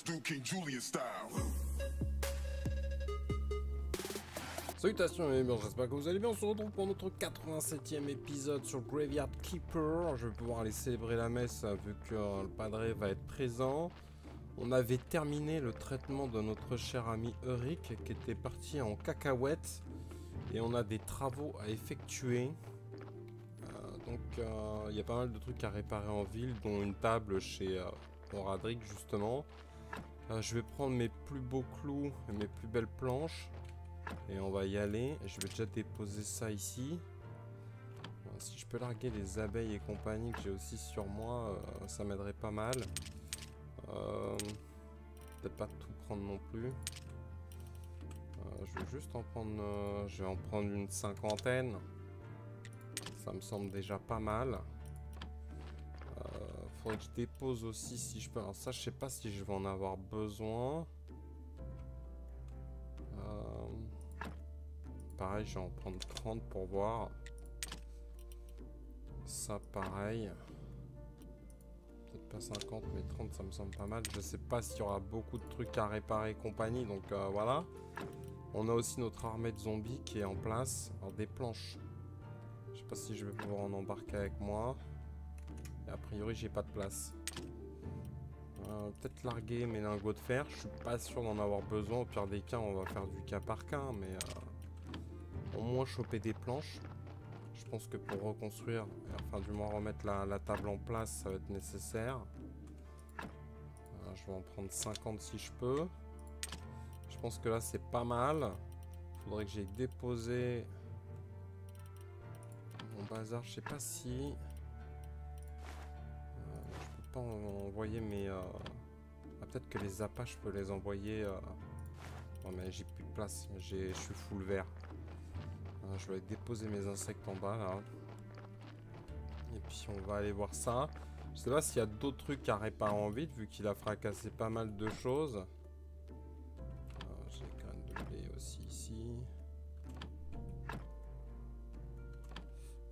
Let's do King Julian style. Salutations et bien, j'espère que vous allez bien. On se retrouve pour notre 87e épisode sur Graveyard Keeper. Je vais pouvoir aller célébrer la messe vu que le Padre va être présent. On avait terminé le traitement de notre cher ami Euric qui était parti en cacahuète. Et on a des travaux à effectuer. Donc il y a pas mal de trucs à réparer en ville, dont une table chez Horadric justement. Je vais prendre mes plus beaux clous et mes plus belles planches. Et on va y aller. Je vais déjà déposer ça ici. Si je peux larguer les abeilles et compagnie que j'ai aussi sur moi, ça m'aiderait pas mal. Peut-être pas tout prendre non plus. Je vais juste en prendre... je vais en prendre une 50aine. Ça me semble déjà pas mal. Faudrait que je dépose aussi si je peux. Alors ça, je sais pas si je vais en avoir besoin. Pareil, je vais en prendre 30 pour voir. Ça, pareil. Peut-être pas 50, mais 30, ça me semble pas mal. Je sais pas s'il y aura beaucoup de trucs à réparer et compagnie. Donc voilà. On a aussi notre armée de zombies qui est en place. Alors des planches. Je sais pas si je vais pouvoir en embarquer avec moi. Et a priori, j'ai pas de place. Peut-être larguer mes lingots de fer. Je suis pas sûr d'en avoir besoin. Au pire des cas, on va faire du cas par cas. Mais au moins choper des planches. Je pense que pour reconstruire, enfin du moins remettre la table en place, ça va être nécessaire. Je vais en prendre 50 si je peux. Je pense que là, c'est pas mal. Faudrait que j'aie déposé... mon bazar, je sais pas si... je peux pas envoyer mes... peut-être que les appâts, je peux les envoyer... Non mais j'ai plus de place, je suis full vert. Je vais déposer mes insectes en bas, là. Et puis on va aller voir ça. Je sais pas s'il y a d'autres trucs à réparer en vide, vu qu'il a fracassé pas mal de choses. J'ai les graines de blé aussi ici.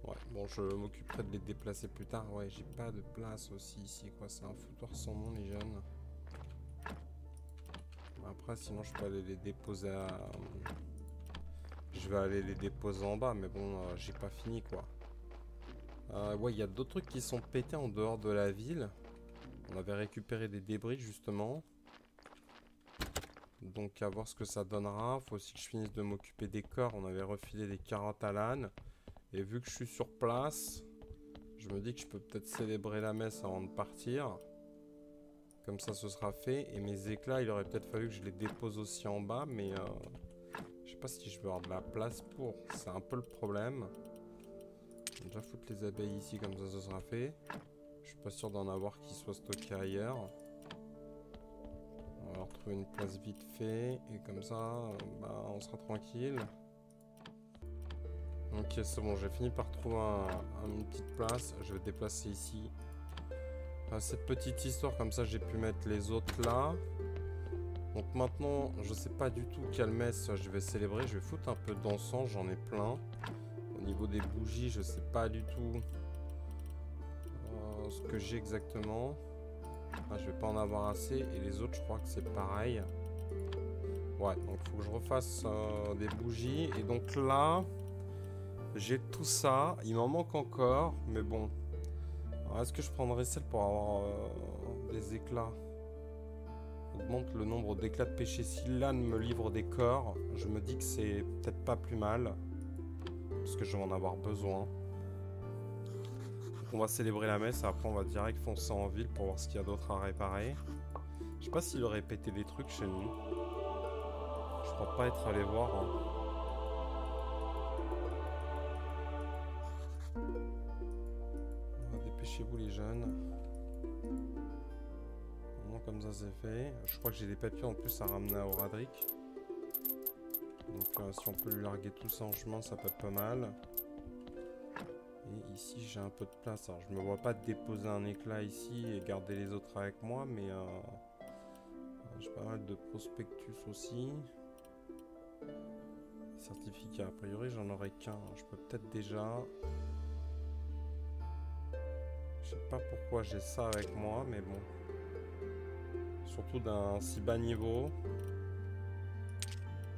Ouais, bon, je m'occuperai de les déplacer plus tard. Ouais, j'ai pas de place aussi ici, quoi. C'est un foutoir sans nom, les jeunes. Après, sinon, je peux aller les déposer à... je vais aller les déposer en bas, mais bon, j'ai pas fini, quoi. Ouais, il y a d'autres trucs qui sont pétés en dehors de la ville. On avait récupéré des débris, justement. Donc, à voir ce que ça donnera. Faut aussi que je finisse de m'occuper des corps. On avait refilé des carottes à l'âne. Et vu que je suis sur place, je me dis que je peux peut-être célébrer la messe avant de partir. Comme ça, ce sera fait. Et mes éclats, il aurait peut-être fallu que je les dépose aussi en bas, mais je sais pas si je vais avoir de la place pour. C'est un peu le problème. Je vais déjà foutre les abeilles ici, comme ça, ce sera fait. Je suis pas sûr d'en avoir qui soit stocké ailleurs. On va retrouver une place vite fait. Et comme ça, bah, on sera tranquille. Ok, c'est bon, j'ai fini par trouver une petite place. Je vais déplacer ici cette petite histoire, comme ça j'ai pu mettre les autres là. Donc maintenant, je sais pas du tout quelle messe je vais célébrer. Je vais foutre un peu d'encens, j'en ai plein. Au niveau des bougies, je sais pas du tout ce que j'ai exactement. Ah, je vais pas en avoir assez. Et les autres, je crois que c'est pareil. Ouais, donc faut que je refasse des bougies. Et donc là... j'ai tout ça, il m'en manque encore, mais bon. Est-ce que je prendrais celle pour avoir des éclats? Augmente le nombre d'éclats de péché. Si l'âne me livre des corps, je me dis que c'est peut-être pas plus mal. Parce que je vais en avoir besoin. On va célébrer la messe, après on va direct foncer en ville pour voir ce qu'il y a d'autre à réparer. Je sais pas s'il aurait pété des trucs chez nous. Je crois pas être allé voir, hein. Dépêchez-vous les jeunes. Bon, comme ça c'est fait. Je crois que j'ai des papiers en plus à ramener à Horadric. Donc si on peut lui larguer tout ça en chemin, ça peut être pas mal. Et ici j'ai un peu de place. Alors je me vois pas déposer un éclat ici et garder les autres avec moi, mais j'ai pas mal de prospectus aussi. Certificat, a priori j'en aurais qu'un. Je peux peut-être déjà... je sais pas pourquoi j'ai ça avec moi, mais bon. Je surtout d'un si bas niveau.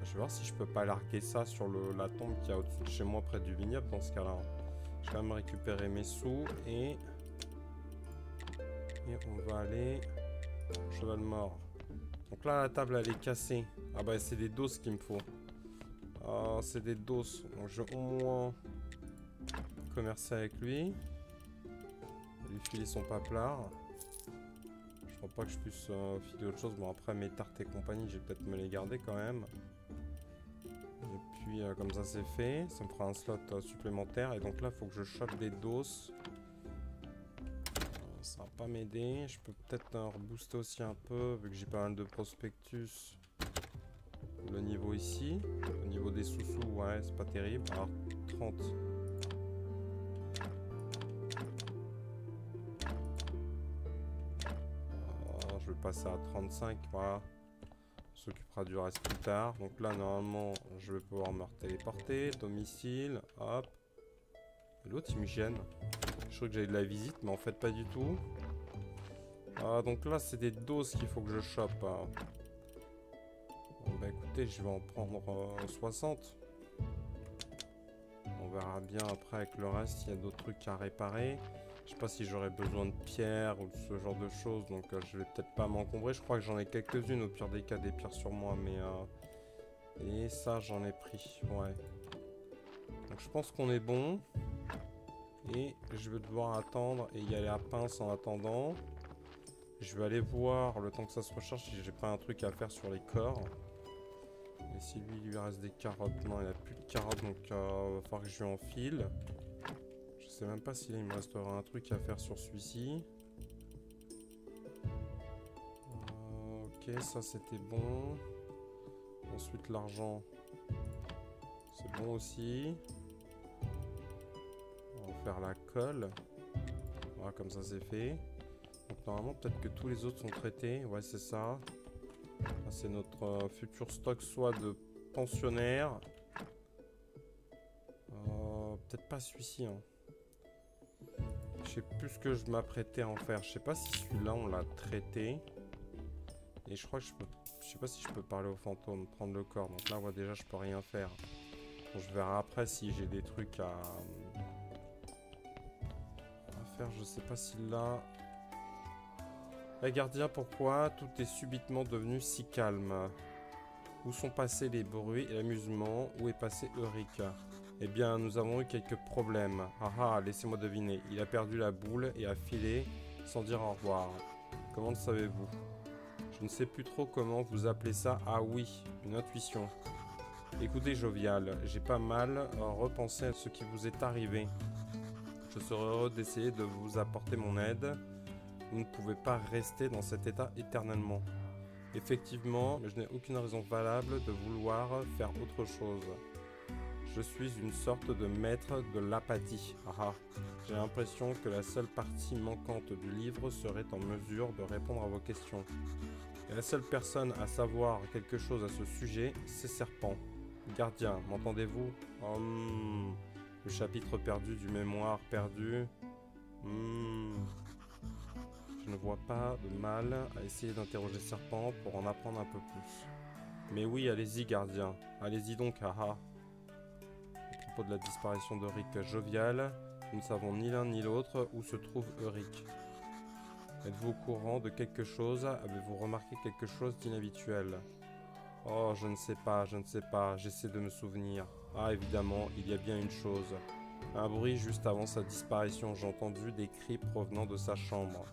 Je vais voir si je peux pas larguer ça sur la tombe qu'il y a au-dessus de chez moi près du vignoble dans ce cas-là. Je vais quand même récupérer mes sous et on va aller au cheval mort. Donc là la table elle est cassée. Ah bah c'est des doses qu'il me faut. C'est des doses. Donc je vais au moins commercer avec lui. Les filets sont pas plats. Je crois pas que je puisse filer autre chose. Bon après mes tartes et compagnie je vais peut-être me les garder quand même. Et puis comme ça c'est fait. Ça me fera un slot supplémentaire. Et donc là il faut que je chope des doses. Ça va pas m'aider. Je peux peut-être rebooster aussi un peu. Vu que j'ai pas mal de prospectus. Le niveau ici. Au niveau des sous-sous ouais c'est pas terrible. Alors 30. Je vais passer à 35, voilà. On s'occupera du reste plus tard. Donc là, normalement, je vais pouvoir me téléporter. Domicile, hop. L'autre, il me gêne. Je crois que j'avais de la visite, mais en fait, pas du tout. Donc là, c'est des doses qu'il faut que je chope. Bon, bah écoutez, je vais en prendre 60. On verra bien après avec le reste s'il y a d'autres trucs à réparer. Je sais pas si j'aurais besoin de pierres ou de ce genre de choses, donc je vais peut-être pas m'encombrer. Je crois que j'en ai quelques-unes, au pire des cas, des pierres sur moi, mais... Et ça, j'en ai pris, ouais. Donc je pense qu'on est bon. Et je vais devoir attendre et y aller à pince en attendant. Je vais aller voir, le temps que ça se recharge, si j'ai pas un truc à faire sur les corps. Et si lui, il lui reste des carottes. Non, il a plus de carottes, donc va falloir que je lui enfile. Je sais même pas s'il me restera un truc à faire sur celui-ci. Ok, ça c'était bon. Ensuite l'argent. C'est bon aussi. On va faire la colle. Voilà, comme ça c'est fait. Donc normalement peut-être que tous les autres sont traités. Ouais c'est ça. Là c'est notre futur stock soit de pensionnaires. Peut-être pas celui-ci hein. Je sais plus ce que je m'apprêtais à en faire. Je sais pas si celui-là on l'a traité. Et je crois que je sais pas si je peux parler au fantôme, prendre le corps. Donc là on voit déjà je peux rien faire. Bon, je verrai après si j'ai des trucs à faire. Je sais pas si là. La gardien, pourquoi tout est subitement devenu si calme? Où sont passés les bruits et l'amusement? Où est passé Euric? Eh bien, nous avons eu quelques problèmes. Haha, laissez-moi deviner. Il a perdu la boule et a filé sans dire au revoir. Comment le savez-vous? Je ne sais plus trop comment vous appelez ça. Ah oui, une intuition. Écoutez, Jovial, j'ai pas mal repensé à ce qui vous est arrivé. Je serais heureux d'essayer de vous apporter mon aide. Vous ne pouvez pas rester dans cet état éternellement. Effectivement, je n'ai aucune raison valable de vouloir faire autre chose. Je suis une sorte de maître de l'apathie. Ah, j'ai l'impression que la seule partie manquante du livre serait en mesure de répondre à vos questions. Et la seule personne à savoir quelque chose à ce sujet, c'est Serpent. Gardien, m'entendez-vous? Le chapitre perdu du mémoire perdu. Je ne vois pas de mal à essayer d'interroger Serpent pour en apprendre un peu plus. Mais oui, allez-y, gardien. Allez-y donc, haha. À propos de la disparition d'Euric Jovial, nous ne savons ni l'un ni l'autre où se trouve Euric. Êtes-vous au courant de quelque chose? Avez-vous remarqué quelque chose d'inhabituel? Oh, je ne sais pas, j'essaie de me souvenir. Ah, évidemment, il y a bien une chose. Un bruit juste avant sa disparition, j'ai entendu des cris provenant de sa chambre.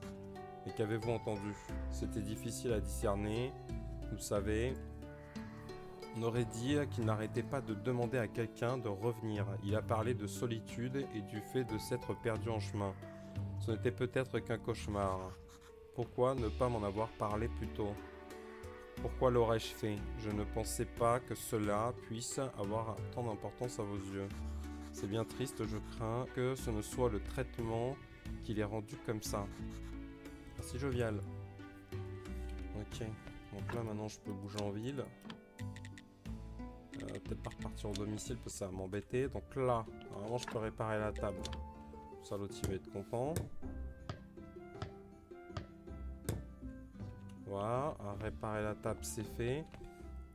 Et qu'avez-vous entendu? C'était difficile à discerner, vous savez... On aurait dit qu'il n'arrêtait pas de demander à quelqu'un de revenir. Il a parlé de solitude et du fait de s'être perdu en chemin. Ce n'était peut-être qu'un cauchemar. Pourquoi ne pas m'en avoir parlé plus tôt? Pourquoi l'aurais-je fait? Je ne pensais pas que cela puisse avoir tant d'importance à vos yeux. C'est bien triste, je crains que ce ne soit le traitement qui l'ait rendu comme ça. Merci Jovial. Ok, donc là maintenant je peux bouger en ville. Peut-être pas repartir au domicile parce que ça va m'embêter. Donc là, normalement je peux réparer la table. Ça l'autre il va être content. Voilà, réparer la table, c'est fait.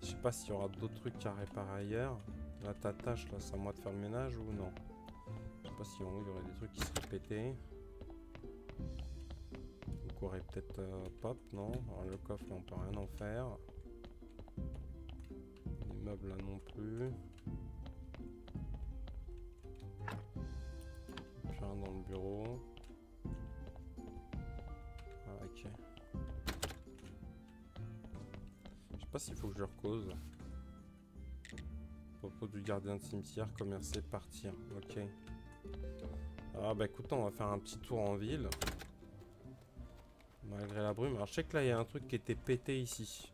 Je sais pas s'il y aura d'autres trucs à réparer ailleurs. Là, ta tâche, là, c'est à moi de faire le ménage ou non? Je sais pas si on, il y aurait des trucs qui se répétaient. Donc, on aurait peut-être pop, non? Alors, le coffre, là, on peut rien en faire. Les meubles, là, non plus. Plus rien dans le bureau. Ah, ok. Je sais pas s'il faut que je recose. Propos du gardien de cimetière, commercer, partir. Ok. Ah bah écoute, on va faire un petit tour en ville. Malgré la brume. Alors je sais que là, il y a un truc qui était pété ici.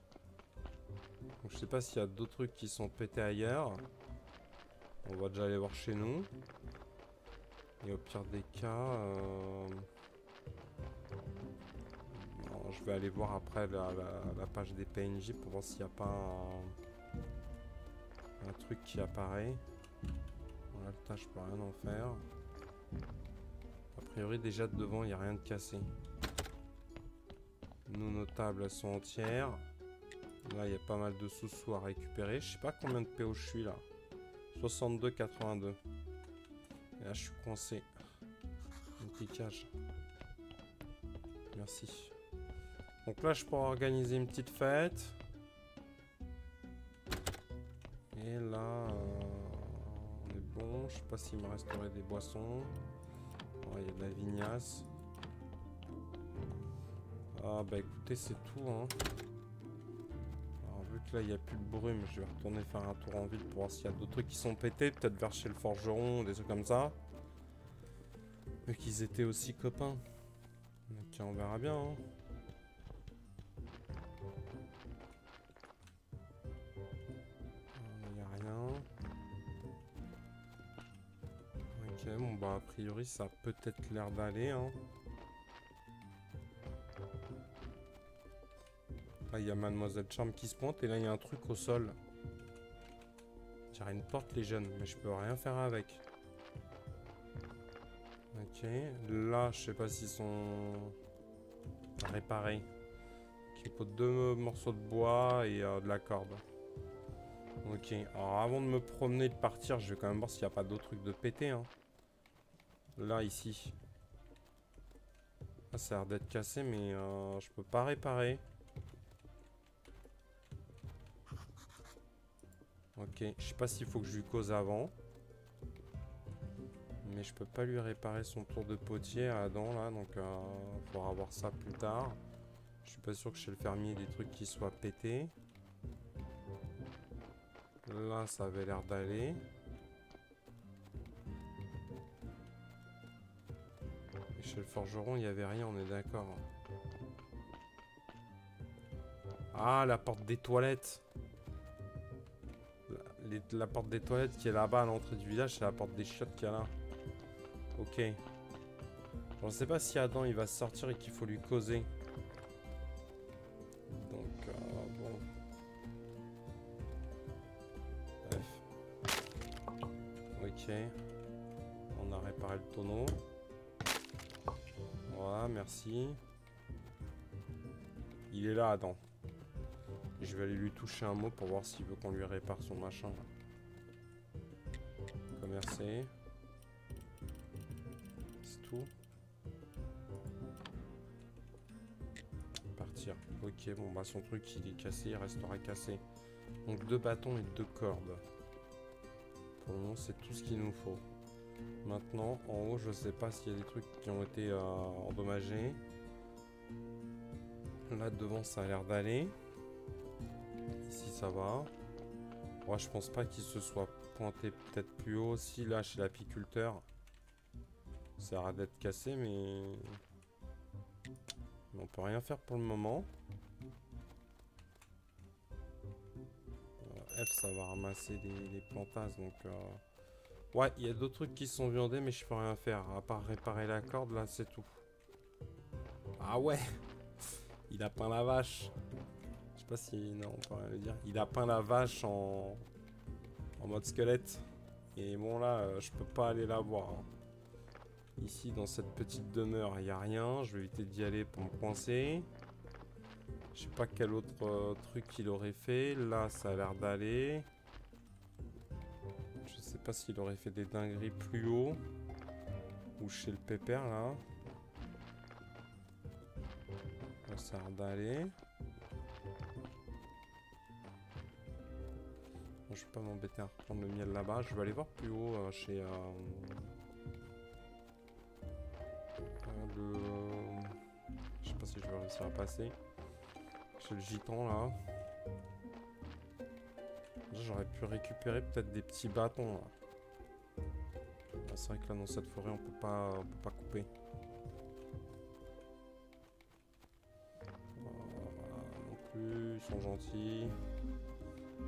Donc je sais pas s'il y a d'autres trucs qui sont pétés ailleurs. On va déjà aller voir chez nous. Et au pire des cas... Alors, je vais aller voir après la page des PNJ pour voir s'il n'y a pas un... un truc qui apparaît. Voilà, le tas, je peux rien en faire. A priori, déjà de devant, il n'y a rien de cassé. Nous, nos tables, elles sont entières. Là, il y a pas mal de sous-sous à récupérer. Je sais pas combien de PO je suis là. 62, 82. Et là, je suis coincé. Un petit cage. Merci. Donc là, je pourrais organiser une petite fête. Et là, on est bon. Je sais pas s'il me resterait des boissons. Il y a de la vignasse. Ah bah écoutez, c'est tout. Hein. Alors vu que là, il n'y a plus de brume, je vais retourner faire un tour en ville pour voir s'il y a d'autres trucs qui sont pétés. Peut-être vers chez le forgeron, des trucs comme ça. Vu qu'ils étaient aussi copains. Ok, on verra bien. Hein. Bon bah a priori ça a peut-être l'air d'aller hein. Là il y a Mademoiselle Charme qui se pointe et là il y a un truc au sol. J'ai une porte les jeunes mais je peux rien faire avec. Ok, là je sais pas s'ils sont réparés. Il faut 2 morceaux de bois et de la corde. Ok, alors avant de me promener et de partir je vais quand même voir s'il n'y a pas d'autres trucs de pété hein. Là, ici. Ah, ça a l'air d'être cassé, mais je peux pas réparer. Ok, je sais pas s'il faut que je lui cause avant. Mais je peux pas lui réparer son tour de potier à Adam, là. Donc, il faudra voir ça plus tard. Je suis pas sûr que chez le fermier, il y ait des trucs qui soient pétés. Là, ça avait l'air d'aller. Chez le forgeron, il n'y avait rien, on est d'accord. Ah, la porte des toilettes. La porte des toilettes qui est là-bas à l'entrée du village, c'est la porte des chiottes qu'il y a là. Ok. Je ne sais pas si Adam, il va sortir et qu'il faut lui causer. Donc, bon. Bref. Ok. On a réparé le tonneau. Voilà, merci. Il est là, Adam. Je vais aller lui toucher un mot pour voir s'il veut qu'on lui répare son machin. Commercer. C'est tout. Partir. Ok, bon, bah son truc, il est cassé, il restera cassé. Donc 2 bâtons et 2 cordes. Pour le moment, c'est tout ce qu'il nous faut. Maintenant, en haut, je sais pas s'il y a des trucs qui ont été endommagés. Là, devant, ça a l'air d'aller. Ici, ça va. Moi, je pense pas qu'il se soit pointé peut-être plus haut. Si, là, chez l'apiculteur, ça a l'air d'être cassé, mais on peut rien faire pour le moment. F, ça va ramasser les plantages, donc... Ouais, il y a d'autres trucs qui sont viandés, mais je peux rien faire. À part réparer la corde, là, c'est tout. Ah ouais. Il a peint la vache. Je sais pas si... Non, on peut rien le dire. Il a peint la vache en mode squelette. Et bon, là, je peux pas aller la voir. Hein. Ici, dans cette petite demeure, il n'y a rien. Je vais éviter d'y aller pour me coincer. Je Je sais pas quel autre truc il aurait fait. Là, ça a l'air d'aller. Je sais pas s'il aurait fait des dingueries plus haut. Ou chez le pépère, là. Là ça a l'air d'aller. Bon, je vais pas m'embêter à reprendre le miel là-bas. Je vais aller voir plus haut chez... Je sais pas si je vais réussir à passer. Chez le gitan, là. J'aurais pu récupérer peut-être des petits bâtons, là. Ah, c'est vrai que là, dans cette forêt, on peut pas couper. Non plus, ils sont gentils.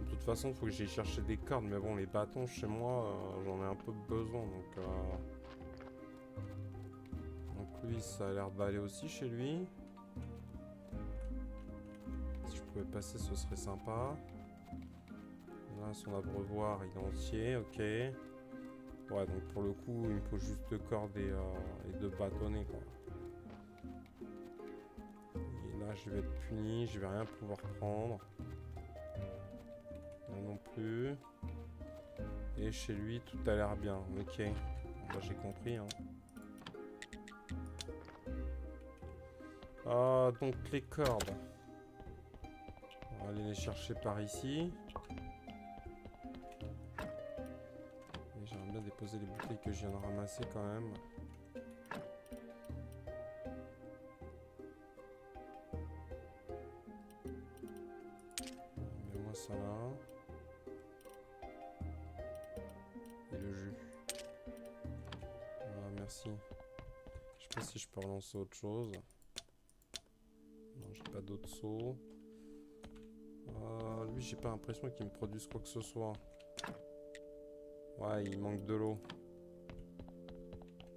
De toute façon, il faut que j'aille chercher des cordes. Mais bon, les bâtons, chez moi, j'en ai un peu besoin. Donc lui, ça a l'air d'aller aussi chez lui. Si je pouvais passer, ce serait sympa. Là, son abreuvoir, il est entier. Ok. Ouais, donc pour le coup, il me faut juste deux cordes et deux bâtonnets, quoi. Et là, je vais être puni, je vais rien pouvoir prendre. Là non plus. Et chez lui, tout a l'air bien. Ok. Bah, j'ai compris, hein. Ah, donc les cordes. On va aller les chercher par ici. Poser les bouteilles que je viens de ramasser quand même. Mets-moi ça là. Et le jus. Voilà, merci. Je sais pas si je peux relancer autre chose. Non, j'ai pas d'autres seaux. Lui, j'ai pas l'impression qu'il me produise quoi que ce soit. Ouais, il manque de l'eau.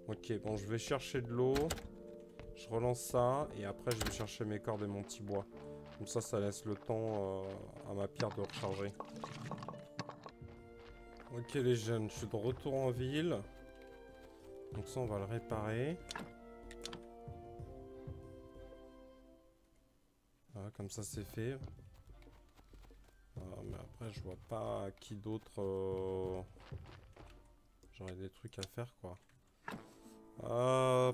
Ok, bon, je vais chercher de l'eau. Je relance ça. Et après, je vais chercher mes cordes et mon petit bois. Comme ça, ça laisse le temps à ma pierre de recharger. Ok, les jeunes, je suis de retour en ville. Donc ça, on va le réparer. Voilà, comme ça, c'est fait. Mais après, je vois pas à qui d'autre... J'aurais des trucs à faire, quoi.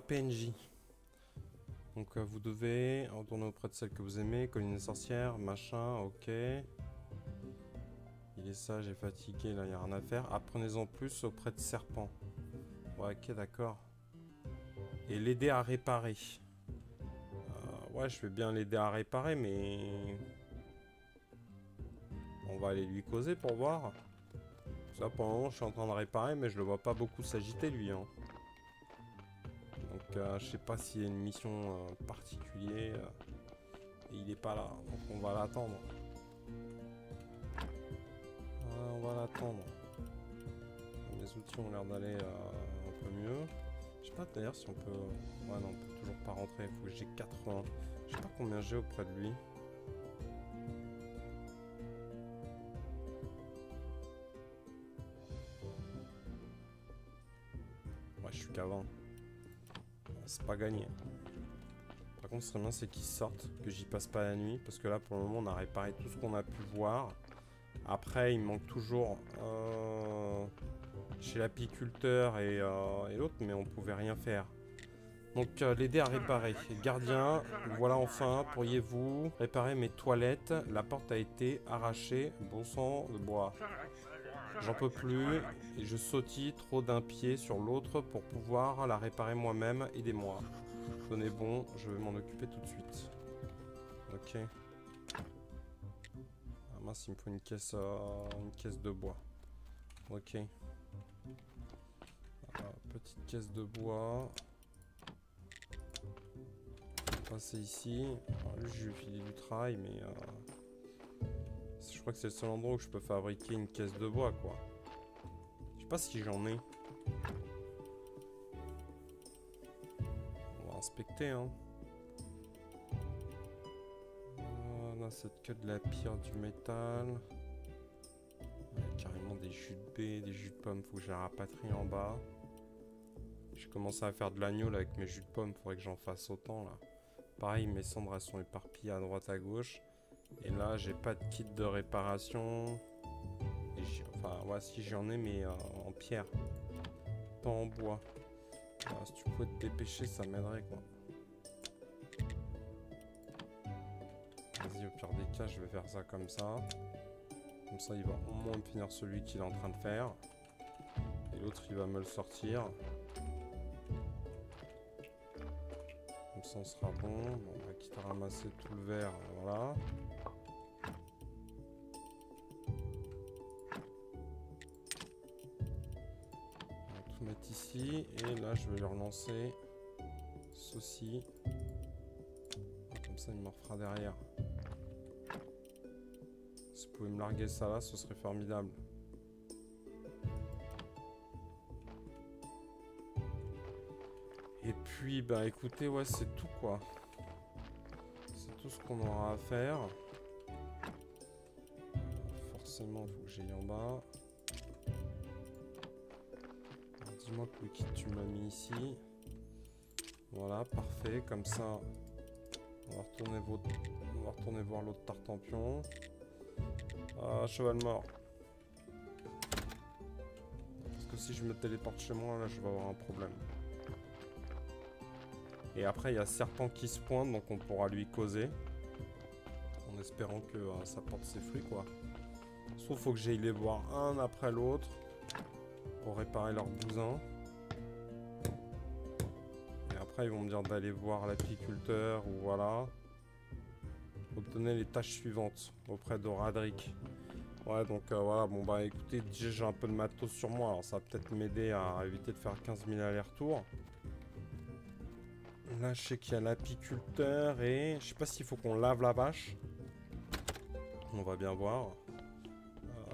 PNJ. Donc, vous devez retourner auprès de celle que vous aimez. Colline des sorcières, machin, ok. Il est sage et fatigué, là, il n'y a rien à faire. Apprenez-en plus auprès de Serpent. Ouais, ok, d'accord. Et l'aider à réparer. Ouais, je vais bien l'aider à réparer, mais... On va aller lui causer pour voir. Là, pour le moment, je suis en train de réparer, mais je le vois pas beaucoup s'agiter, lui. Hein. Donc, je sais pas s'il y a une mission particulière. Et il est pas là, donc on va l'attendre. On va l'attendre. Mes outils ont l'air d'aller un peu mieux. Je sais pas d'ailleurs si on peut... Ouais, non, on peut toujours pas rentrer. Il faut que j'ai 80. Je sais pas combien j'ai auprès de lui. Avant, c'est pas gagné. Par contre, ce serait bien c'est qu'ils sortent, que j'y passe pas la nuit, parce que là pour le moment on a réparé tout ce qu'on a pu voir. Après, il manque toujours chez l'apiculteur et l'autre, mais on pouvait rien faire. Donc l'aider à réparer. Gardien, voilà enfin, pourriez-vous réparer mes toilettes? La porte a été arrachée, bon sang de bois. J'en peux plus et je sautille trop d'un pied sur l'autre pour pouvoir la réparer moi-même. Aidez-moi. Donnez bon, je vais m'en occuper tout de suite. Ok. Ah mince, il me faut une caisse de bois. Ok. Alors, petite caisse de bois. On va passer ici. Alors, lui, je lui ai filé du travail, mais... Je crois que c'est le seul endroit où je peux fabriquer une caisse de bois, quoi. Je sais pas si j'en ai. On va inspecter, hein. Là, c'est que de la pierre, du métal. Carrément des jus de baie, des jus de pommes. Faut que je la rapatrie en bas. J'ai commencé à faire de l'agneau, là, avec mes jus de pommes. Faudrait que j'en fasse autant, là. Pareil, mes cendres elles sont éparpillées à droite à gauche. Et là, j'ai pas de kit de réparation. Et enfin, ouais, si j'en ai, mais en pierre. Pas en bois. Alors, si tu pouvais te dépêcher, ça m'aiderait, quoi. Vas-y, au pire des cas, je vais faire ça comme ça. Comme ça, il va au moins finir celui qu'il est en train de faire. Et l'autre, il va me le sortir. Comme ça, on sera bon. Bon, on va quitte à ramasser tout le verre. Voilà. On va tout mettre ici. Et là, je vais le relancer. Ceci. Comme ça, il me refera derrière. Si vous pouvez me larguer ça là, ce serait formidable. Et puis, bah écoutez, ouais, c'est tout quoi. C'est tout ce qu'on aura à faire. Forcément, il faut que j'aille en bas. Dis-moi que le kit, tu m'as mis ici. Voilà, parfait. Comme ça, on va retourner voir l'autre tartempion. Ah, cheval mort. Parce que si je me téléporte chez moi, là, je vais avoir un problème. Et après, il y a Serpent qui se pointe, donc on pourra lui causer. En espérant que ça porte ses fruits, quoi. Sauf qu'il faut que j'aille les voir un après l'autre. Pour réparer leur bousin. Et après, ils vont me dire d'aller voir l'apiculteur, ou voilà. Obtenez les tâches suivantes auprès de Horadric. Ouais, donc voilà, bon bah écoutez, j'ai un peu de matos sur moi, alors ça va peut-être m'aider à éviter de faire 15 000 allers-retours. Là, je sais qu'il y a l'apiculteur et je sais pas s'il faut qu'on lave la vache. On va bien voir.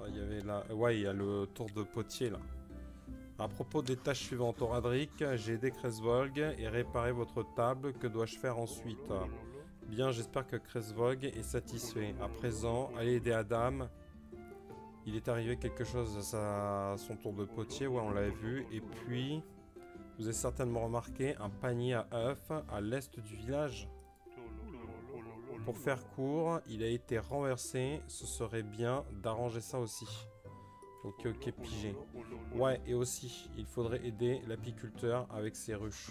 Il y avait là... Ouais, il y a le tour de potier là. À propos des tâches suivantes, Horadric, j'ai aidé Krezvog et réparé votre table. Que dois-je faire ensuite? Bien, j'espère que Krezvog est satisfait. À présent, allez aider Adam. Il est arrivé quelque chose à son tour de potier, ouais, on l'avait vu. Et puis, vous avez certainement remarqué un panier à œufs à l'est du village. Pour faire court, il a été renversé. Ce serait bien d'arranger ça aussi. Ok, pigé. Ouais, et aussi, il faudrait aider l'apiculteur avec ses ruches.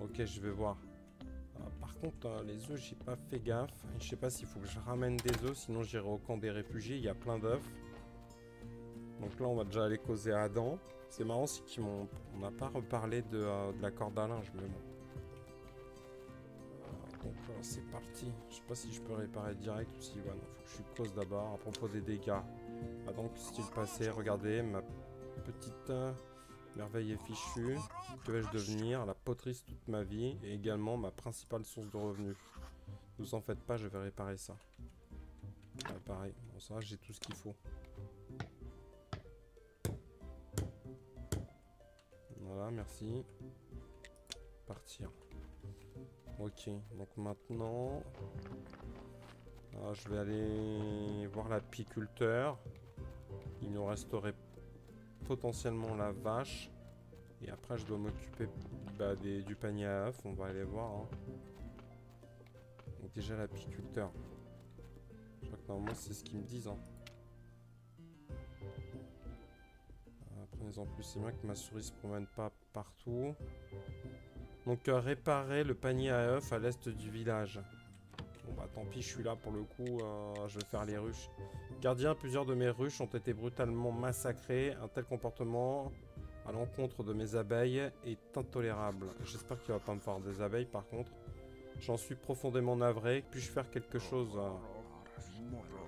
Ok, je vais voir. Par contre, les œufs, j'ai pas fait gaffe. Je sais pas s'il faut que je ramène des œufs, sinon j'irai au camp des réfugiés. Il y a plein d'œufs. Donc là, on va déjà aller causer à Adam. C'est marrant, c'est qu'on n'a pas reparlé de la corde à linge, mais bon. Donc c'est parti. Je sais pas si je peux réparer direct ou si... Ouais, non, faut que je cause d'abord à propos des dégâts. Ah, donc, style passé, regardez, ma petite... merveille est fichue. Que vais-je devenir? La poterie toute ma vie et également ma principale source de revenus. Ne vous en faites pas, je vais réparer ça. Ah, pareil, bon, ça j'ai tout ce qu'il faut. Voilà, merci. Partir. Ok, donc maintenant... Alors, je vais aller voir l'apiculteur. Il nous resterait potentiellement la vache et après je dois m'occuper bah, du panier à œufs. On va aller voir hein. Donc déjà l'apiculteur, je crois que normalement c'est ce qu'ils me disent hein. Après en plus c'est bien que ma souris se promène pas partout. Donc réparer le panier à œufs à l'est du village. Bon bah tant pis, je suis là pour le coup, je vais faire les ruches. Gardien, plusieurs de mes ruches ont été brutalement massacrées. Un tel comportement à l'encontre de mes abeilles est intolérable. J'espère qu'il va pas me faire des abeilles par contre. J'en suis profondément navré. Puis-je faire quelque chose?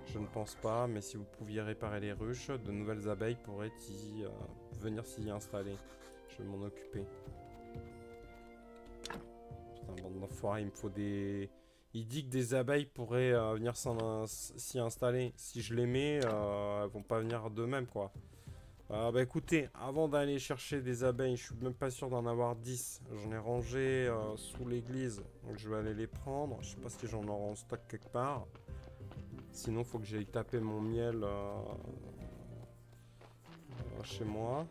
Je ne pense pas, mais si vous pouviez réparer les ruches, de nouvelles abeilles pourraient venir s'y installer. Je vais m'en occuper. Putain, bande d'enfoirés, il me faut des... Il dit que des abeilles pourraient venir s'y installer. Si je les mets, elles vont pas venir d'eux-mêmes, quoi. Bah écoutez, avant d'aller chercher des abeilles, je suis même pas sûr d'en avoir 10. J'en ai rangé sous l'église, donc je vais aller les prendre. Je sais pas si j'en aurai en stock quelque part. Sinon, faut que j'aille taper mon miel chez moi.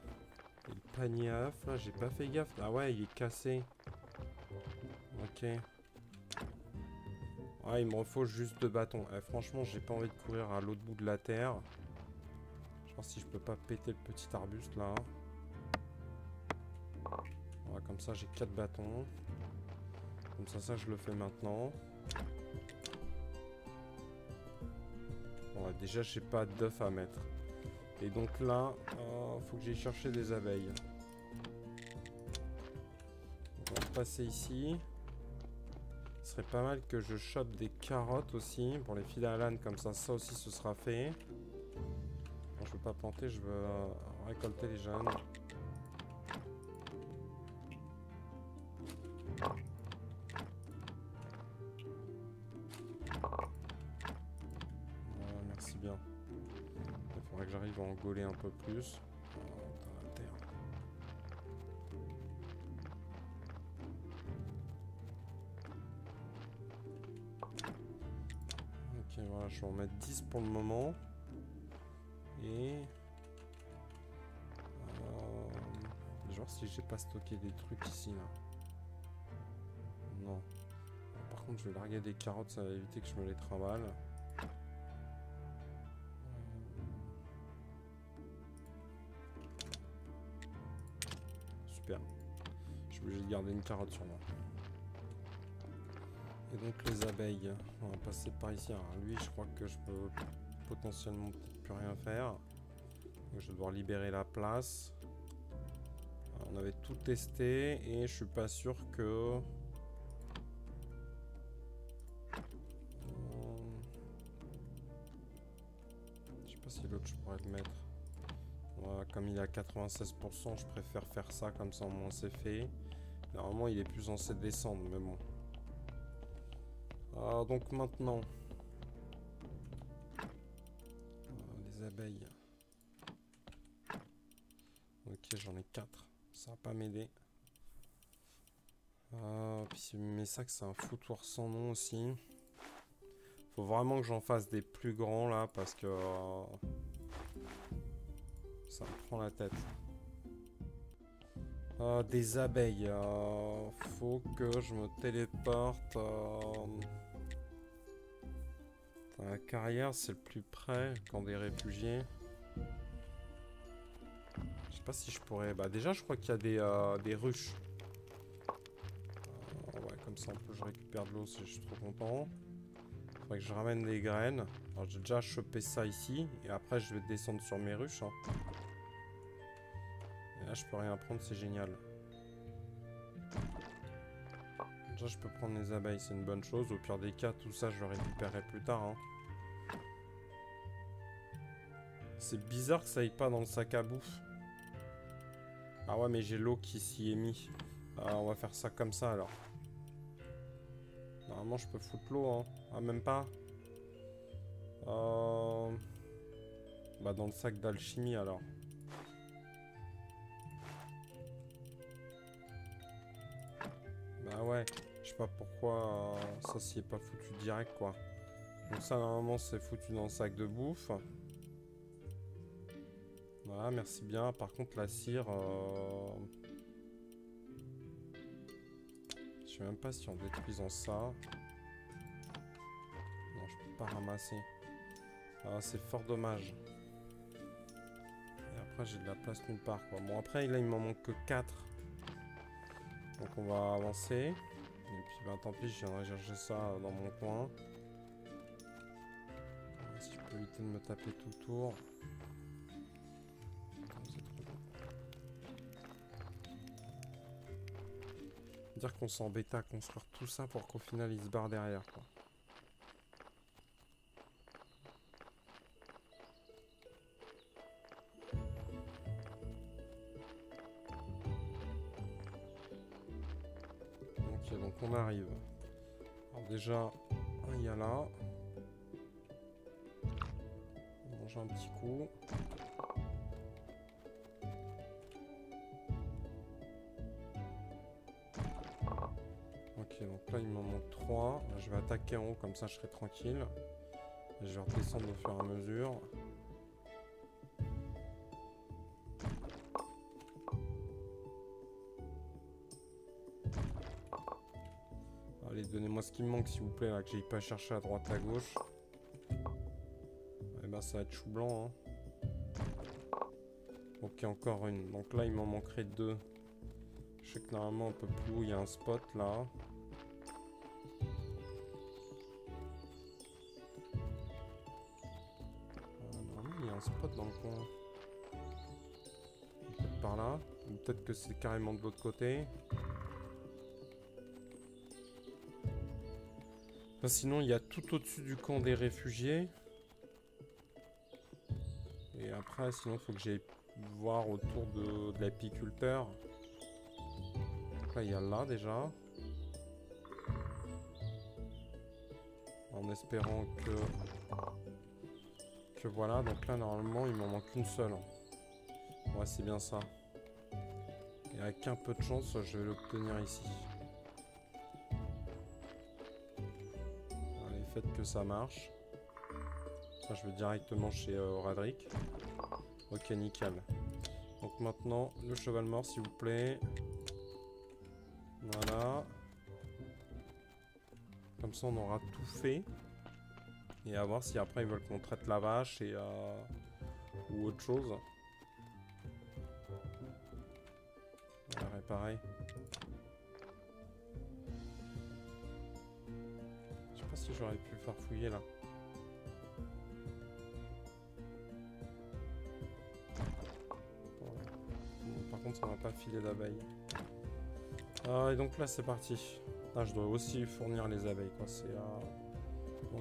Et le panier à œufs, là, j'ai pas fait gaffe. Ah ouais, il est cassé. Ok. Ah, il m'en faut juste 2 bâtons. Eh, franchement, j'ai pas envie de courir à l'autre bout de la terre. Je pense si je peux pas péter le petit arbuste là. Voilà, comme ça, j'ai 4 bâtons. Comme ça, je le fais maintenant. Bon, ouais, déjà, j'ai pas d'œufs à mettre. Et donc là, faut que j'aille chercher des abeilles. On va passer ici. Ce serait pas mal que je chope des carottes aussi pour les filer à l'âne, comme ça, ça aussi ce sera fait. Bon, je veux pas planter, je veux récolter les jeunes. Merci bien. Il faudrait que j'arrive à engoler un peu plus. Ok, voilà, je vais en mettre 10 pour le moment. Et... je vais voir si j'ai pas stocké des trucs ici, là. Non. Par contre, je vais larguer des carottes, ça va éviter que je me les trimballe. Super. Je suis obligé de garder une carotte sur moi. Et donc les abeilles, on va passer par ici. Alors lui, je crois que je peux potentiellement peut-être plus rien faire. Donc je vais devoir libérer la place. Alors, on avait tout testé et je suis pas sûr que... Je sais pas si l'autre je pourrais le mettre. Voilà, comme il est à 96%, je préfère faire ça, comme ça au moins c'est fait. Normalement il est plus censé descendre, mais bon. Donc maintenant, les abeilles. Ok, j'en ai 4. Ça va pas m'aider. Puis mes sacs, c'est un foutoir sans nom aussi. Faut vraiment que j'en fasse des plus grands là, parce que ça me prend la tête. Des abeilles. Faut que je me téléporte. La carrière, c'est le plus près quand des réfugiés. Je sais pas si je pourrais... Bah déjà, je crois qu'il y a des ruches. Ouais, comme ça, je récupère de l'eau, je suis trop content. Faudrait que je ramène des graines. Alors, j'ai déjà chopé ça ici. Et après, je vais descendre sur mes ruches. Hein. Et là, je peux rien prendre, c'est génial. Déjà, je peux prendre les abeilles, c'est une bonne chose. Au pire des cas, tout ça, je le récupérerai plus tard. Hein. C'est bizarre que ça aille pas dans le sac à bouffe. Ah ouais, mais j'ai l'eau qui s'y est mise. On va faire ça comme ça, alors. Normalement, je peux foutre l'eau, hein. Ah, même pas. Bah, dans le sac d'alchimie, alors. Ah ouais, je sais pas pourquoi ça s'y est pas foutu direct quoi. Donc ça normalement c'est foutu dans le sac de bouffe. Voilà, merci bien. Par contre la cire... Je sais même pas si en détruisant ça... Non, je peux pas ramasser. Ah, c'est fort dommage. Et après j'ai de la place nulle part quoi. Bon après là il m'en manque que 4. Donc on va avancer. Et puis ben tant pis, je viendrai chercher ça dans mon coin. Si je peux éviter de me taper tout le tour. Dire qu'on s'embête à construire tout ça pour qu'au final il se barre derrière quoi. Donc on arrive. Alors déjà, il y a là. On mange un petit coup. Ok, donc là il m'en manque 3. Je vais attaquer en haut, comme ça je serai tranquille. Et je vais redescendre au fur et à mesure. Allez, donnez-moi ce qui me manque, s'il vous plaît, là, que j'aille pas chercher à droite, à gauche. Eh ben, ça va être chou blanc, hein. Ok, encore une. Donc là, il m'en manquerait deux. Je sais que normalement, un peu plus haut, il y a un spot, là. Il y a un spot dans le coin. Peut-être par là. Ou peut-être que c'est carrément de l'autre côté. Enfin, sinon, il y a tout au-dessus du camp des réfugiés. Et après, sinon, il faut que j'aille voir autour de l'apiculteur. Donc là, il y a là, déjà. En espérant que... voilà, donc là, normalement, il m'en manque une seule. Ouais, c'est bien ça. Et avec un peu de chance, je vais l'obtenir ici. Allez, faites que ça marche. Ça, je vais directement chez Horadric. Ok, nickel. Donc maintenant, le cheval mort, s'il vous plaît. Voilà. Comme ça, on aura tout fait. Et à voir si après, ils veulent qu'on traite la vache et ou autre chose. Pareil. Je sais pas si j'aurais pu le faire fouiller là. Bon, par contre, ça m'a pas filé d'abeilles. Et donc là, c'est parti. Ah, je dois aussi fournir les abeilles, quoi. C'est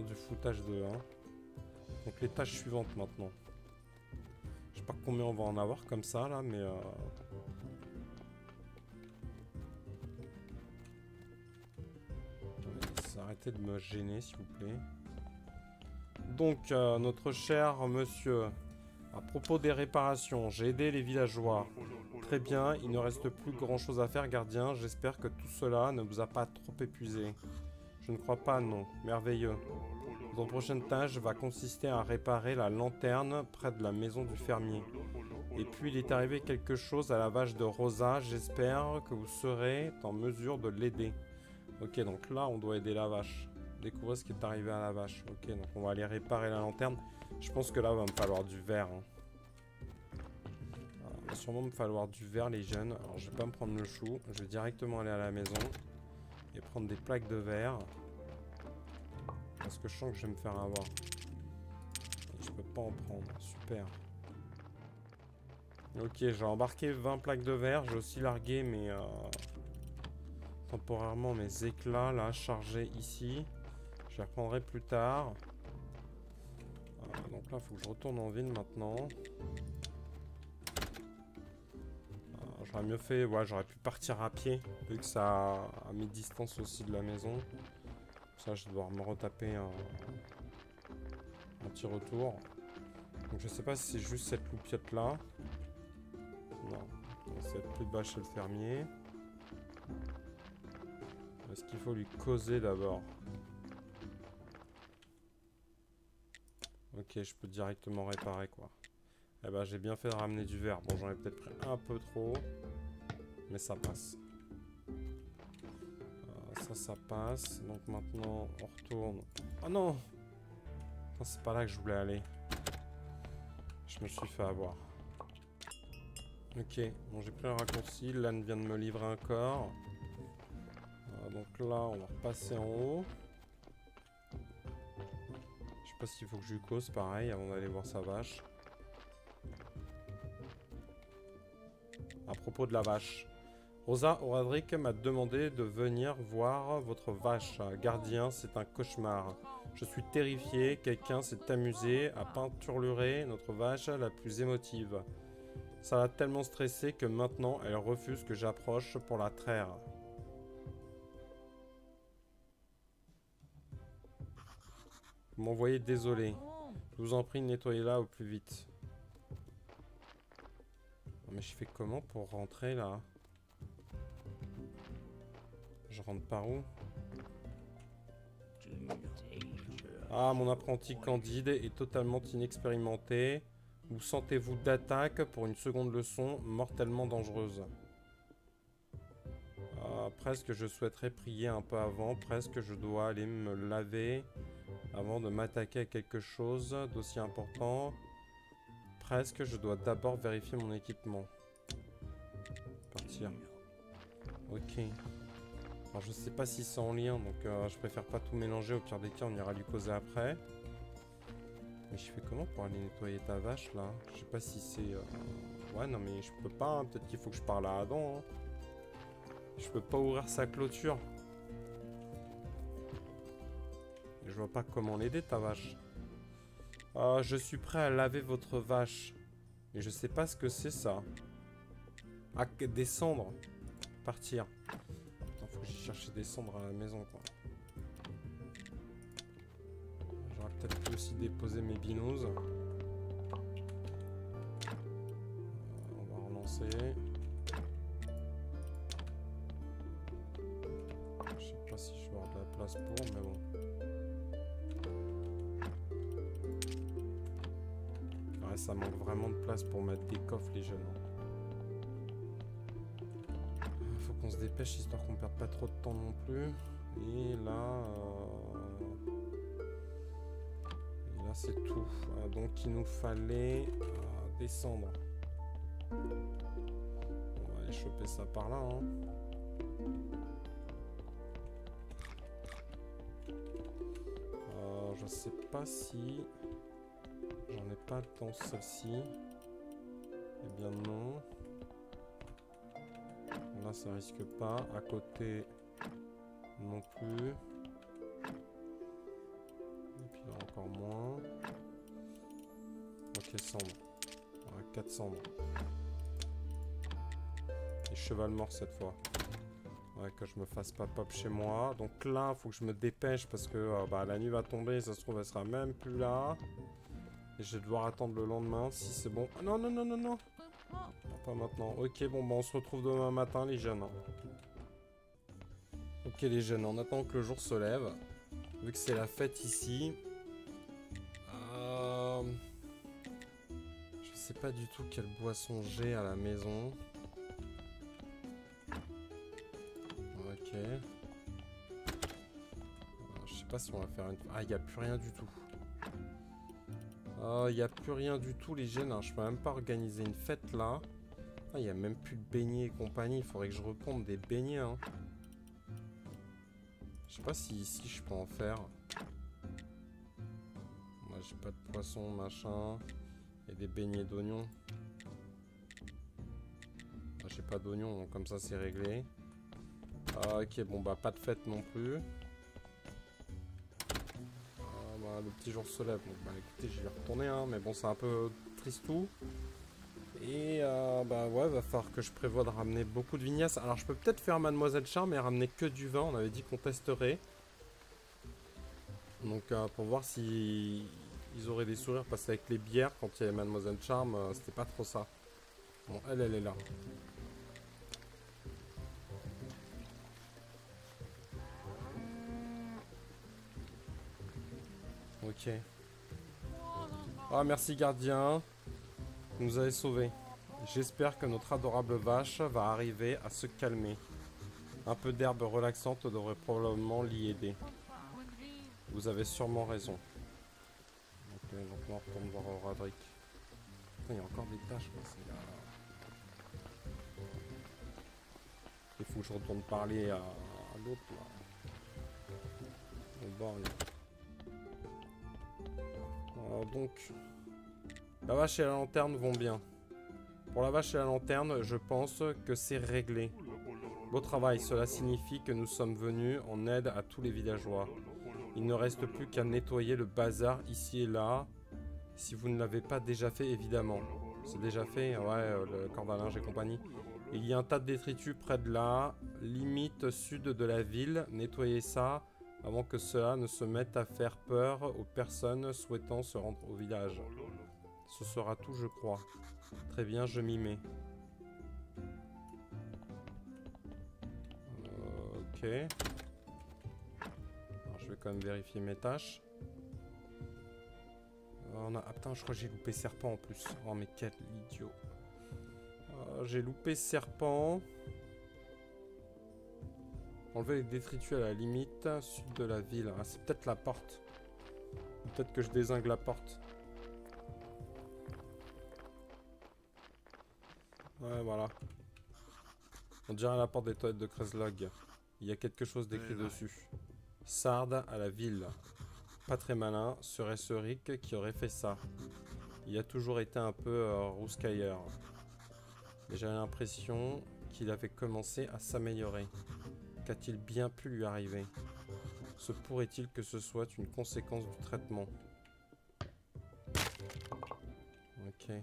du foutage de 1. Hein. Donc les tâches suivantes maintenant. Je sais pas combien on va en avoir comme ça là, mais. Arrêtez de me gêner, s'il vous plaît. Donc, notre cher monsieur, à propos des réparations, j'ai aidé les villageois. Très bien, il ne reste plus grand-chose à faire, gardien. J'espère que tout cela ne vous a pas trop épuisé. Je ne crois pas, non. Merveilleux. Votre prochaine tâche va consister à réparer la lanterne près de la maison du fermier. Et puis, il est arrivé quelque chose à la vache de Rosa. J'espère que vous serez en mesure de l'aider. Ok, donc là, on doit aider la vache. Découvrir ce qui est arrivé à la vache. Ok, donc on va aller réparer la lanterne. Je pense que là, il va me falloir du verre. Hein. Alors, il va sûrement me falloir du verre, les jeunes. Alors, je vais pas me prendre le chou. Je vais directement aller à la maison et prendre des plaques de verre. Parce que je sens que je vais me faire avoir. Et je peux pas en prendre. Super. Ok, j'ai embarqué 20 plaques de verre. J'ai aussi largué, mais... temporairement mes éclats là chargés ici, je les reprendrai plus tard. Donc là faut que je retourne en ville maintenant. J'aurais mieux fait, ouais, j'aurais pu partir à pied vu que ça à mes distances aussi de la maison. Ça je vais devoir me retaper un petit retour. Donc je sais pas si c'est juste cette loupiote là. Non, c'est plus bas chez le fermier. Est-ce qu'il faut lui causer d'abord? Ok, je peux directement réparer quoi. Eh ben, j'ai bien fait de ramener du verre. Bon, j'en ai peut-être pris un peu trop. Mais ça passe. Ça passe. Donc maintenant, on retourne. Oh non! C'est pas là que je voulais aller. Je me suis fait avoir. Ok, bon, j'ai pris un raccourci. L'âne vient de me livrer un corps. Donc là, on va repasser en haut. Je sais pas s'il faut que je lui cause, pareil, avant d'aller voir sa vache. À propos de la vache. Rosa Horadric m'a demandé de venir voir votre vache. Gardien, c'est un cauchemar. Je suis terrifié. Quelqu'un s'est amusé à peinturlurer notre vache la plus émotive. Ça l'a tellement stressée que maintenant, elle refuse que j'approche pour la traire. Vous m'envoyez désolé. Je vous en prie, nettoyez-la au plus vite. Mais je fais comment pour rentrer là? Je rentre par où? Ah, mon apprenti Candide est totalement inexpérimenté. Vous sentez-vous d'attaque pour une seconde leçon mortellement dangereuse. presque je souhaiterais prier un peu avant, presque je dois aller me laver avant de m'attaquer à quelque chose d'aussi important. Presque je dois d'abord vérifier mon équipement. Partir. Ok. Alors je sais pas si c'est en lien, donc je préfère pas tout mélanger, au pire des cas on ira lui causer après. Mais je fais comment pour aller nettoyer ta vache là? Je sais pas si c'est... Ouais non mais je peux pas, hein. Peut-être qu'il faut que je parle à Adam. Hein. Je peux pas ouvrir sa clôture. Et je vois pas comment l'aider ta vache. Je suis prêt à laver votre vache. Mais je sais pas ce que c'est ça. Ah, descendre. Partir. Attends, faut que j'y cherche descendre à la maison quoi. J'aurais peut-être pu aussi déposer mes binous. On va relancer. Je sais pas si je vais avoir de la place pour, mais bon. Ouais, ça manque vraiment de place pour mettre des coffres, les jeunes. Faut qu'on se dépêche, histoire qu'on perde pas trop de temps non plus. Et là... c'est tout. Donc il nous fallait descendre. On va aller choper ça par là. Hein. Je sais pas si j'en ai pas dans celle-ci. Eh bien non. Là ça risque pas. À côté non plus. Encore moins. Ok, cendres. 4 cendres. Et cheval mort cette fois. Ouais, que je me fasse pas pop chez moi. Donc là, faut que je me dépêche parce que la nuit va tomber. Ça se trouve, elle sera même plus là. Et je vais devoir attendre le lendemain si c'est bon. Ah, non, non, non, non, non. Pas maintenant. Ok, bon, bah, on se retrouve demain matin, les jeunes. Ok, les jeunes, on attend que le jour se lève. Vu que c'est la fête ici. Je sais pas du tout quelle boisson j'ai à la maison. Ok. Je sais pas si on va faire une... Ah, il n'y a plus rien du tout. Il n'y a plus rien du tout, les jeunes. Je peux même pas organiser une fête, là. Ah, il n'y a même plus de beignets et compagnie. Il faudrait que je repompe des beignets, hein. Je sais pas si ici je peux en faire. Moi j'ai pas de poisson, machin. Et des beignets d'oignons. Moi j'ai pas d'oignons, donc comme ça c'est réglé. Ok, bon bah pas de fête non plus. Le petit jour se lève. Donc bah écoutez, je vais retourner, hein. Mais bon, c'est un peu tristou. Et ouais, va falloir que je prévoie de ramener beaucoup de vignasses. Alors je peux peut-être faire Mademoiselle Charme et ramener que du vin. On avait dit qu'on testerait. Donc pour voir si ils auraient des sourires. Parce qu'avec les bières, quand il y avait Mademoiselle Charme, c'était pas trop ça. Bon, elle est là. Ok. Ah, merci gardien. Nous avez sauvés. J'espère que notre adorable vache va arriver à se calmer. Un peu d'herbe relaxante devrait probablement l'y aider. Vous avez sûrement raison. Ok, donc on retourne voir Horadric. Putain, il y a encore des tâches. Il faut que je retourne parler à l'autre là. Au bord là. Alors donc... La vache et la lanterne vont bien. Pour la vache et la lanterne, je pense que c'est réglé. Beau travail, cela signifie que nous sommes venus en aide à tous les villageois. Il ne reste plus qu'à nettoyer le bazar ici et là. Si vous ne l'avez pas déjà fait, évidemment. C'est déjà fait, ouais, le corde à linge et compagnie. Il y a un tas de détritus près de là, limite sud de la ville. Nettoyez ça avant que cela ne se mette à faire peur aux personnes souhaitant se rendre au village. Ce sera tout, je crois. Très bien, je m'y mets. Ok. Alors, je vais quand même vérifier mes tâches. On a... Ah putain, je crois que j'ai loupé serpent en plus. Oh, mais quel idiot. J'ai loupé serpent. Enlever les détritus à la limite sud de la ville. Ah, c'est peut-être la porte. Peut-être que je dézingue la porte. Ouais, voilà. On dirait la porte des toilettes de Krezvog. Il y a quelque chose d'écrit dessus. Sarde à la ville. Pas très malin, serait-ce Rick qui aurait fait ça. Il a toujours été un peu rouscailleur. Mais j'avais l'impression qu'il avait commencé à s'améliorer. Qu'a-t-il bien pu lui arriver? Se pourrait-il que ce soit une conséquence du traitement? Ok. De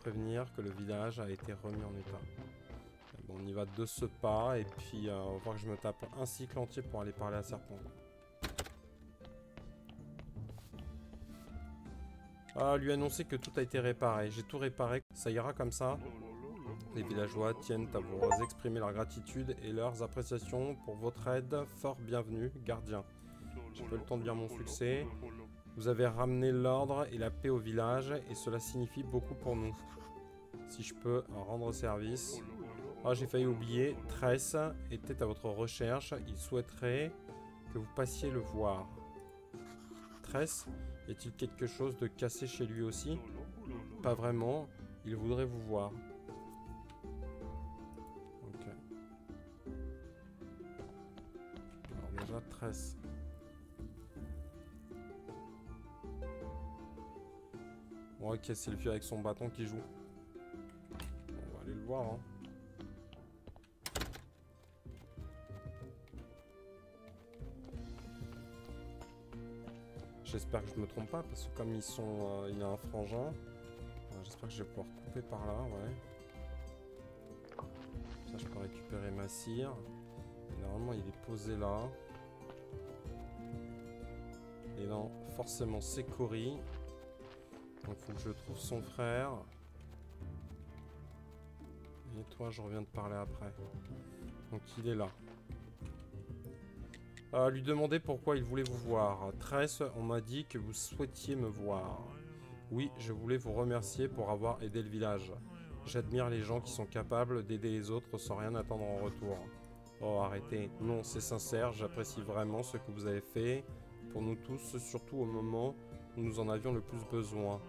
prévenir que le village a été remis en état. Bon, on y va de ce pas et puis on va voir que je me tape un cycle entier pour aller parler à Serpent. Ah, lui annoncer que tout a été réparé. J'ai tout réparé. Ça ira comme ça. Les villageois tiennent à vous exprimer leur gratitude et leurs appréciations pour votre aide. Fort bienvenue, gardien. J'ai pas eu le temps de dire mon succès. Vous avez ramené l'ordre et la paix au village et cela signifie beaucoup pour nous. Si je peux en rendre service. Ah, j'ai failli oublier. Tress était à votre recherche. Il souhaiterait que vous passiez le voir. Tress, est-il quelque chose de cassé chez lui aussi? Pas vraiment. Il voudrait vous voir. Ok. Alors déjà, Tress. Bon, ok, c'est le vieux avec son bâton qui joue. On va aller le voir, hein. J'espère que je me trompe pas parce que comme ils sont, il y a un frangin. J'espère que je vais pouvoir couper par là, ouais. Ça, je peux récupérer ma cire. Et normalement, il est posé là. Et non, forcément, c'est Cory. Donc, faut que je trouve son frère. Et toi, je reviens te parler après. Donc, il est là. Lui demander pourquoi il voulait vous voir. Tress, on m'a dit que vous souhaitiez me voir. Oui, je voulais vous remercier pour avoir aidé le village. J'admire les gens qui sont capables d'aider les autres sans rien attendre en retour. Oh, arrêtez. Non, c'est sincère, j'apprécie vraiment ce que vous avez fait pour nous tous, surtout au moment où nous en avions le plus besoin.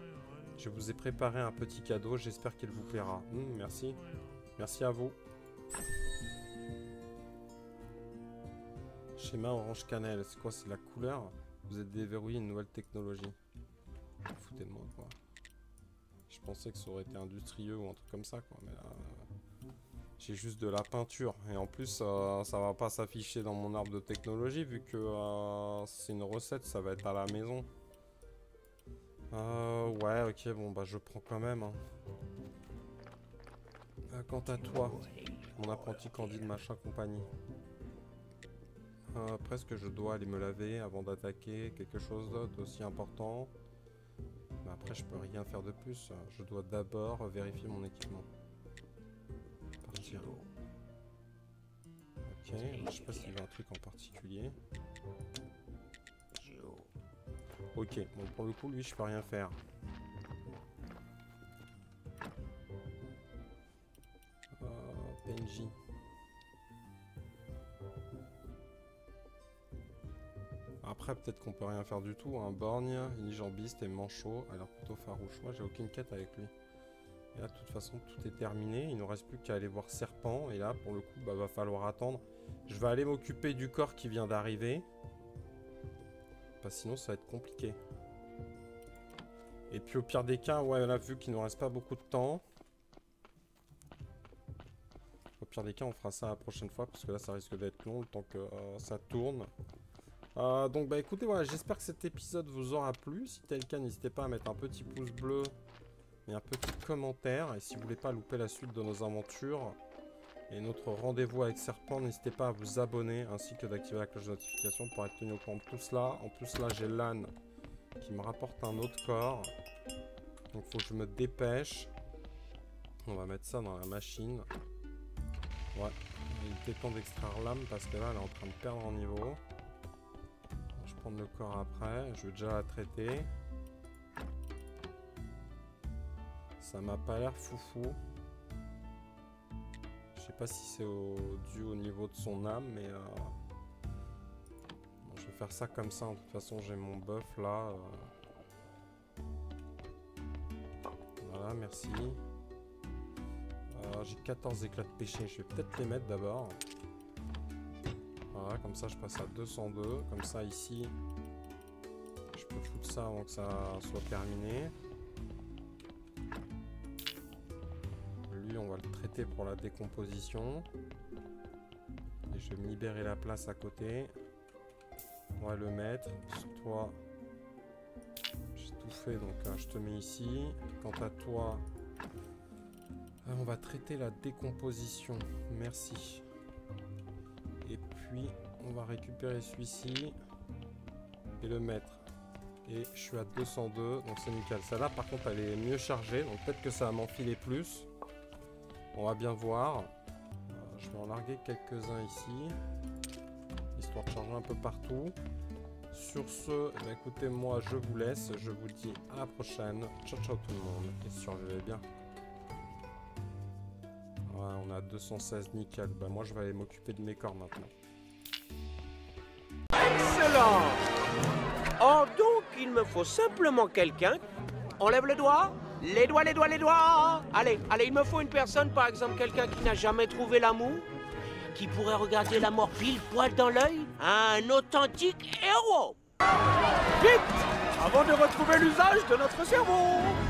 Je vous ai préparé un petit cadeau, j'espère qu'il vous plaira. Merci. Merci à vous. Schéma orange cannelle, c'est quoi? C'est la couleur? Vous êtes déverrouillé une nouvelle technologie. Foutez de moi, quoi. Je pensais que ça aurait été industrieux ou un truc comme ça, quoi. Mais là, j'ai juste de la peinture. Et en plus, ça va pas s'afficher dans mon arbre de technologie vu que c'est une recette, ça va être à la maison. Ouais, ok, bon, bah je prends quand même. Hein. Quant à toi, mon apprenti Candide, machin, compagnie. Presque je dois aller me laver avant d'attaquer quelque chose d'aussi important. Mais après je peux rien faire de plus. Je dois d'abord vérifier mon équipement. Partir. Ok, je sais pas s'il y a un truc en particulier. Ok, bon pour le coup lui je peux rien faire. PNJ. Après, peut-être qu'on peut rien faire du tout. Un borgne, unijambiste et manchot. Alors plutôt farouche. Moi, j'ai aucune quête avec lui. Et là, de toute façon, tout est terminé. Il ne nous reste plus qu'à aller voir Serpent. Et là, pour le coup, bah, va falloir attendre. Je vais aller m'occuper du corps qui vient d'arriver. Bah, sinon, ça va être compliqué. Et puis, au pire des cas, ouais, là, vu qu'il ne nous reste pas beaucoup de temps. Au pire des cas, on fera ça la prochaine fois. Parce que là, ça risque d'être long le temps que ça tourne. Donc bah écoutez voilà, j'espère que cet épisode vous aura plu. Si tel cas, n'hésitez pas à mettre un petit pouce bleu et un petit commentaire. Et si vous voulez pas louper la suite de nos aventures et notre rendez-vous avec Serpent, n'hésitez pas à vous abonner ainsi que d'activer la cloche de notification pour être tenu au courant de tout cela. En plus là j'ai l'âne qui me rapporte un autre corps. Donc faut que je me dépêche. On va mettre ça dans la machine. Ouais, il était temps d'extraire l'âme parce que là elle est en train de perdre en niveau. Prendre le corps après, je vais déjà la traiter. Ça m'a pas l'air foufou. Je sais pas si c'est dû au niveau de son âme, mais bon, je vais faire ça comme ça. De toute façon, j'ai mon buff là. Voilà, merci. J'ai 14 éclats de péché. Je vais peut-être les mettre d'abord. Voilà, comme ça, je passe à 202. Comme ça, ici, je peux foutre ça avant que ça soit terminé. On va le traiter pour la décomposition et je vais me libérer la place à côté. On va le mettre sur toi. J'ai tout fait, donc je te mets ici. Quant à toi, on va traiter la décomposition, merci. Et puis on va récupérer celui-ci et le mettre, et je suis à 202, donc c'est nickel. Celle-là par contre elle est mieux chargée, donc peut-être que ça va m'enfiler plus. On va bien voir. Je vais en larguer quelques-uns ici, histoire de changer un peu partout. Sur ce, écoutez, moi je vous laisse. Je vous dis à la prochaine. Ciao, ciao tout le monde. Et surveillez bien. Ouais, on a 216, nickel. Bah, moi je vais aller m'occuper de mes corps maintenant. Excellent! Oh, donc il me faut simplement quelqu'un. On lève le doigt? Les doigts, les doigts, les doigts! Allez, allez, il me faut une personne, par exemple quelqu'un qui n'a jamais trouvé l'amour, qui pourrait regarder la mort pile poil dans l'œil, un authentique héros! Vite! Avant de retrouver l'usage de notre cerveau!